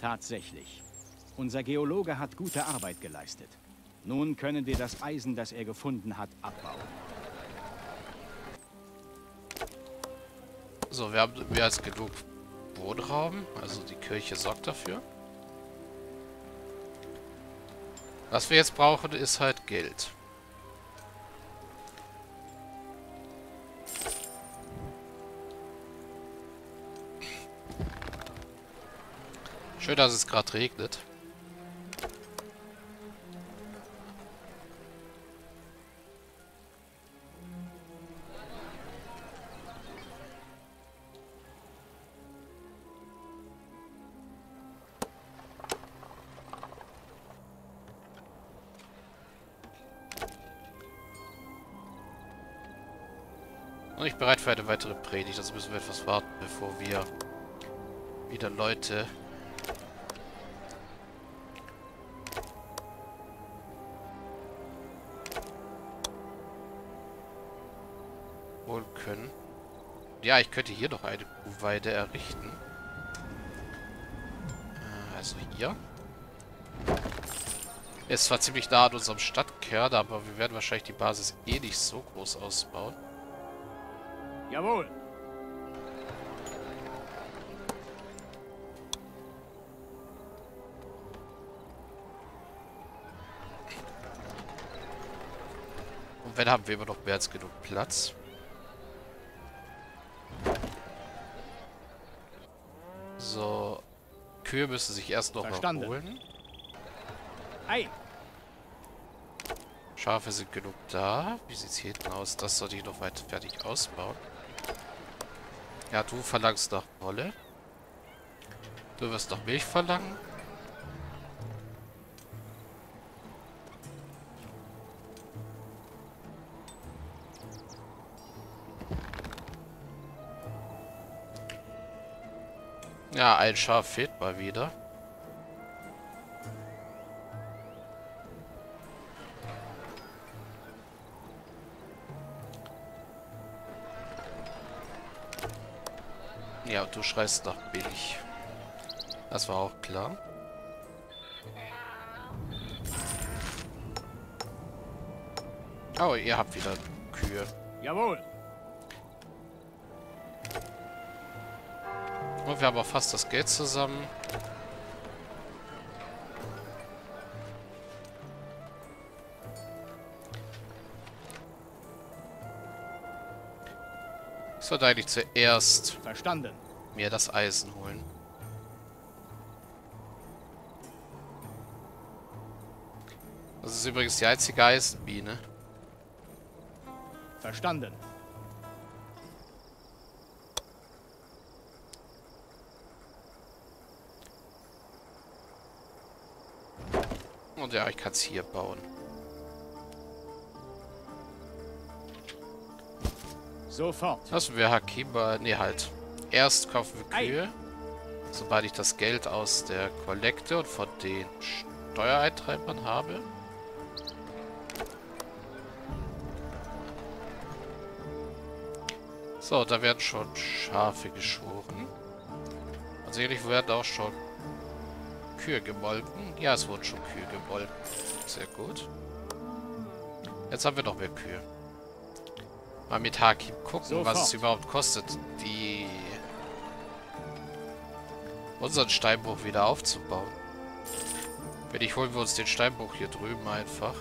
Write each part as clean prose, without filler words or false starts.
Tatsächlich. Unser Geologe hat gute Arbeit geleistet. Nun können wir das Eisen, das er gefunden hat, abbauen. So, wir haben mehr als genug Bodenraum. Also die Kirche sorgt dafür. Was wir jetzt brauchen, ist halt Geld. Schön, dass es gerade regnet. Und ich bin bereit für eine weitere Predigt. Also müssen wir etwas warten, bevor wir wieder Leute holen können. Ja, ich könnte hier noch eine Kuhweide errichten. Also hier. Ist zwar ziemlich nah an unserem Stadtkern, aber wir werden wahrscheinlich die Basis eh nicht so groß ausbauen. Jawohl. Und wenn, haben wir immer noch mehr als genug Platz. So, Kühe müssen sich erst noch mal holen. Ei. Schafe sind genug da. Wie sieht's hier hinten aus? Das sollte ich noch weiter fertig ausbauen. Ja, du verlangst nach Wolle. Du wirst noch Milch verlangen. Ja, ein Schaf fehlt mal wieder. Ja, und du schreist nach Billig. Das war auch klar. Oh, ihr habt wieder Kühe. Jawohl. Und wir haben auch fast das Geld zusammen. Ich sollte eigentlich zuerst mir das Eisen holen. Das ist übrigens die einzige Eisenmine. Verstanden. Und ja, ich kann es hier bauen. Sofort. Lassen wir Hakima. Ne, halt. Erst kaufen wir Kühe. Sobald ich das Geld aus der Kollekte und von den Steuereintreibern habe. So, da werden schon Schafe geschoren. Und sicherlich werden auch schon Kühe gemolken. Ja, es wurden schon Kühe gemolken. Sehr gut. Jetzt haben wir noch mehr Kühe. Mal mit Hakim gucken, sofort, was es überhaupt kostet, die unseren Steinbruch wieder aufzubauen. Wenn nicht, holen wir uns den Steinbruch hier drüben einfach.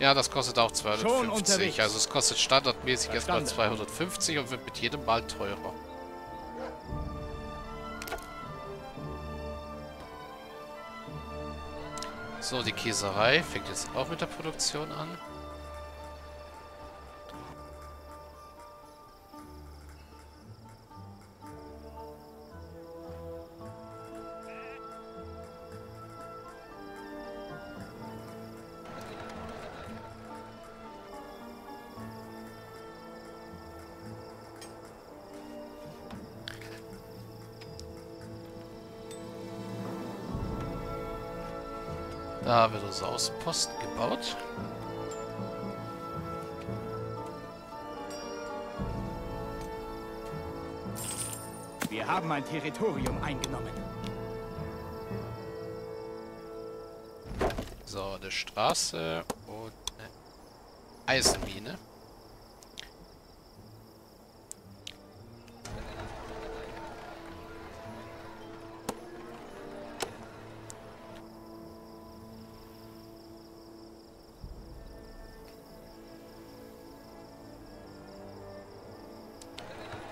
Ja, das kostet auch 250. Also es kostet standardmäßig erstmal 250 und wird mit jedem Mal teurer. So, die Käserei fängt jetzt auch mit der Produktion an. Da wird unser Außenposten gebaut. Wir haben ein Territorium eingenommen. So, eine Straße und eine Eisenmine.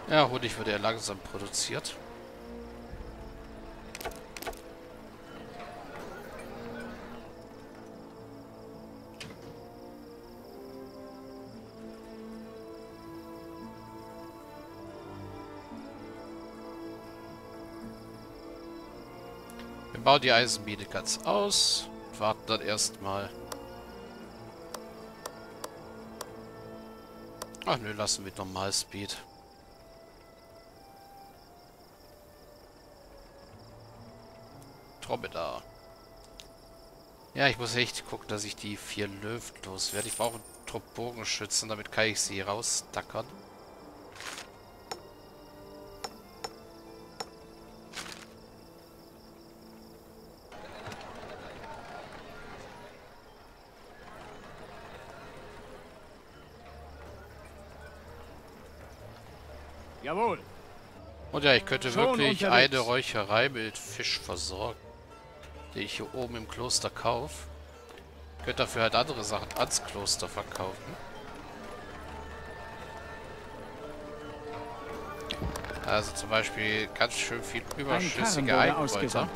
Ja, Honig wird ja langsam produziert. Wir bauen die Eisenmine ganz aus und warten dann erstmal. Ach nö, lassen wir normal Speed. Da. Ja, ich muss echt gucken, dass ich die 4 Löwen loswerde. Ich brauche einen Trupp Bogenschützen, damit kann ich sie rausdackern. Jawohl. Und ja, ich könnte schon wirklich eine Räucherei mit Fisch versorgen, den ich hier oben im Kloster kaufe. Ich könnte dafür halt andere Sachen ans Kloster verkaufen. Also zum Beispiel ganz schön viel überschüssige Einbeuter.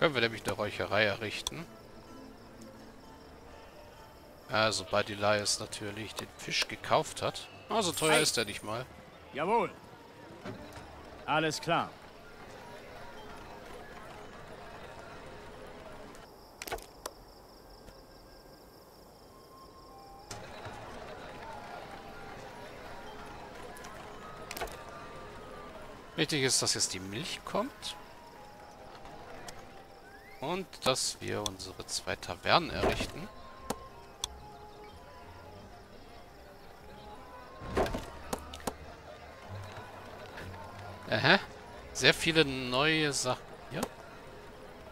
Können wir nämlich eine Räucherei errichten. Ja, sobald Elias natürlich den Fisch gekauft hat. Oh, so teuer ist er nicht mal. Jawohl. Alles klar. Wichtig ist, dass jetzt die Milch kommt. Und dass wir unsere 2 Tavernen errichten. Aha. Sehr viele neue Sachen hier.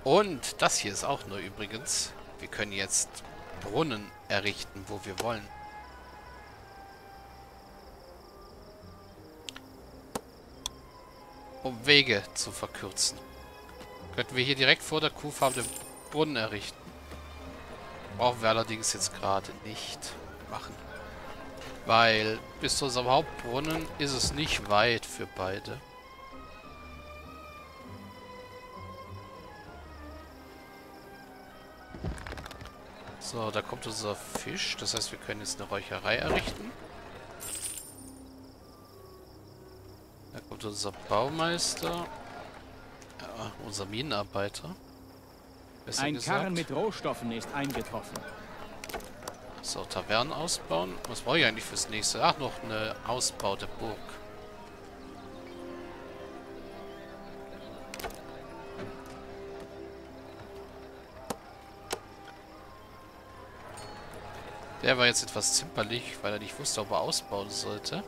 Und das hier ist auch neu übrigens. Wir können jetzt Brunnen errichten, wo wir wollen. Um Wege zu verkürzen. Könnten wir hier direkt vor der Kuhfarm den Brunnen errichten. Brauchen wir allerdings jetzt gerade nicht machen. Weil bis zu unserem Hauptbrunnen ist es nicht weit für beide. So, da kommt unser Fisch. Das heißt, wir können jetzt eine Räucherei errichten. Da kommt unser Baumeister. Unser Minenarbeiter. Ein Karren mit Rohstoffen ist eingetroffen. So, Tavernen ausbauen. Was brauche ich eigentlich fürs nächste? Ach, noch eine Ausbau der Burg. Der war jetzt etwas zimperlich, weil er nicht wusste, ob er ausbauen sollte.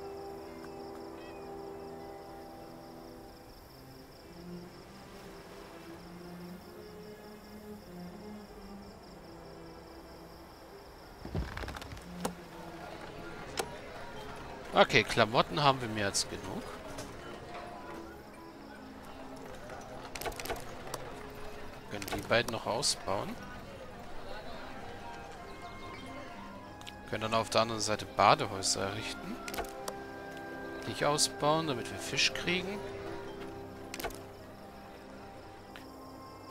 Okay, Klamotten haben wir mehr als genug. Können die beiden noch ausbauen. Können dann auf der anderen Seite Badehäuser errichten. Nicht ausbauen, damit wir Fisch kriegen.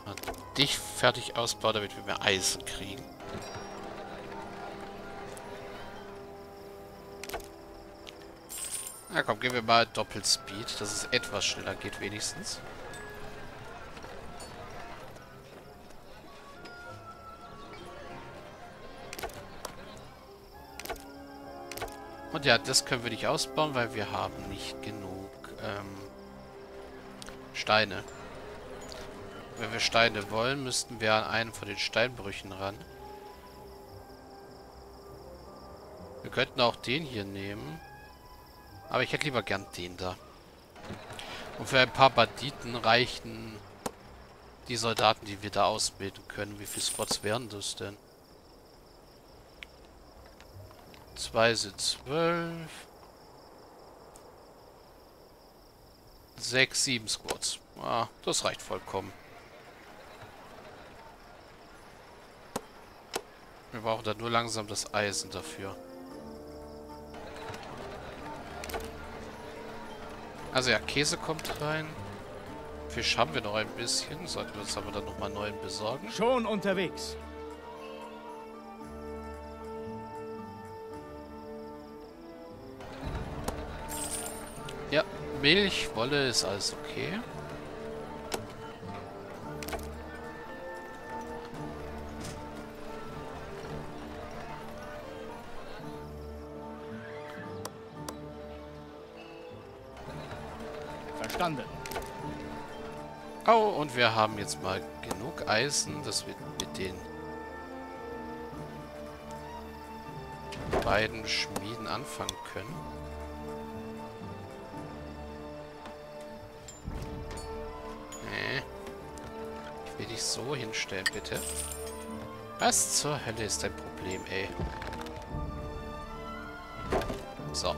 Und dich fertig ausbauen, damit wir mehr Eisen kriegen. Na komm, gehen wir mal Doppelspeed, dass es etwas schneller geht wenigstens. Und ja, das können wir nicht ausbauen, weil wir haben nicht genug Steine. Wenn wir Steine wollen, müssten wir an einen von den Steinbrüchen ran. Wir könnten auch den hier nehmen. Aber ich hätte lieber gern den da. Und für ein paar Banditen reichen die Soldaten, die wir da ausbilden können. Wie viele Spots wären das denn? 2 sind 12. 6, 7 Squads. Ah, das reicht vollkommen. Wir brauchen dann nur langsam das Eisen dafür. Also ja, Käse kommt rein. Fisch haben wir noch ein bisschen. Sollten wir uns aber dann nochmal neuen besorgen. Schon unterwegs. Ja, Milch, Wolle ist alles okay. Verstanden. Oh, und wir haben jetzt mal genug Eisen, dass wir mit den beiden Schmieden anfangen können. Ich will dich so hinstellen, bitte. Was zur Hölle ist dein Problem, ey? So.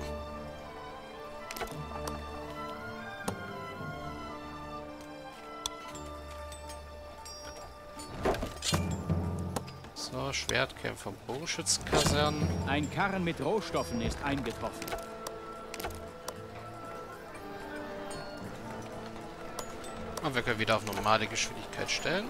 Schwertkämpfer und Bogenschützenkasernen. Ein Karren mit Rohstoffen ist eingetroffen. Und wir können wieder auf normale Geschwindigkeit stellen.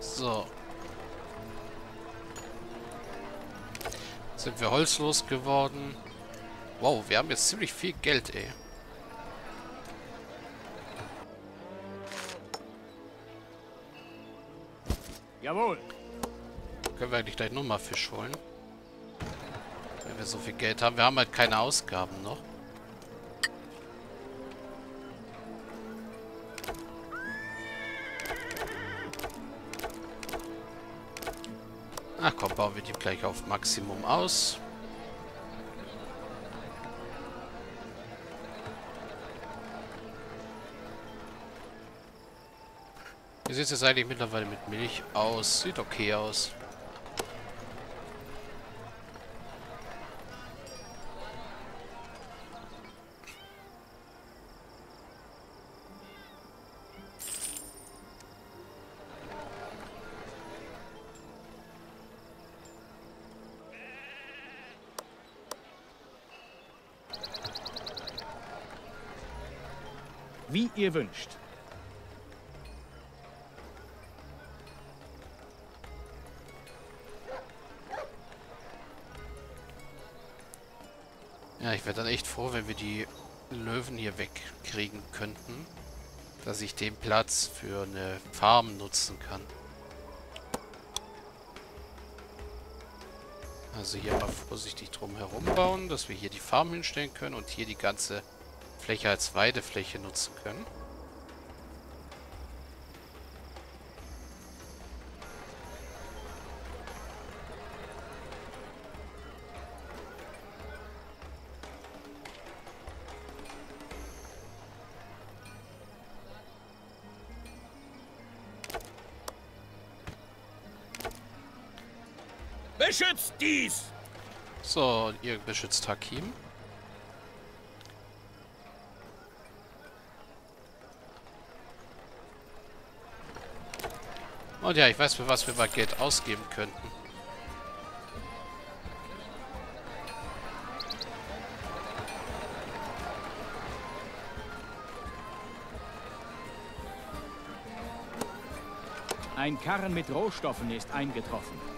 So. Sind wir holzlos geworden. Wow, wir haben jetzt ziemlich viel Geld, ey. Jawohl. Können wir eigentlich gleich nochmal Fisch holen. Wenn wir so viel Geld haben. Wir haben halt keine Ausgaben noch. Ach komm, bauen wir die gleich auf Maximum aus. Wie sieht es jetzt eigentlich mittlerweile mit Milch aus? Sieht okay aus. Wie ihr wünscht. Ja, ich wäre dann echt froh, wenn wir die Löwen hier wegkriegen könnten. Dass ich den Platz für eine Farm nutzen kann. Also hier mal vorsichtig drum herum bauen, dass wir hier die Farm hinstellen können und hier die ganze Fläche als Weidefläche nutzen können. Beschützt dies! So, ihr beschützt Hakim. Und ja, ich weiß, für was wir mal Geld ausgeben könnten. Ein Karren mit Rohstoffen ist eingetroffen.